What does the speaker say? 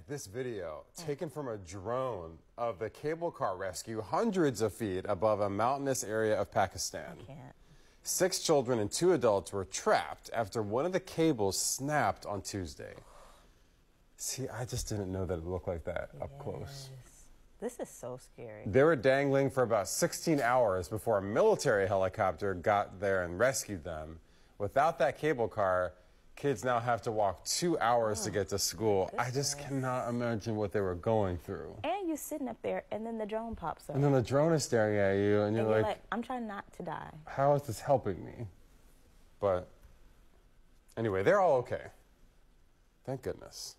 at this video taken from a drone of the cable car rescue hundreds of feet above a mountainous area of Pakistan. I can't. 6 children and 2 adults were trapped after one of the cables snapped on Tuesday. See, I just didn't know that it looked like that up close. This is so scary. They were dangling for about 16 hours before a military helicopter got there and rescued them. Without that cable car, kids now have to walk 2 hours to get to school. I just cannot imagine what they were going through. And you're sitting up there, and then the drone pops up. And then the drone is staring at you, and you're like, I'm trying not to die. How is this helping me? But anyway, they're all okay. Thank goodness.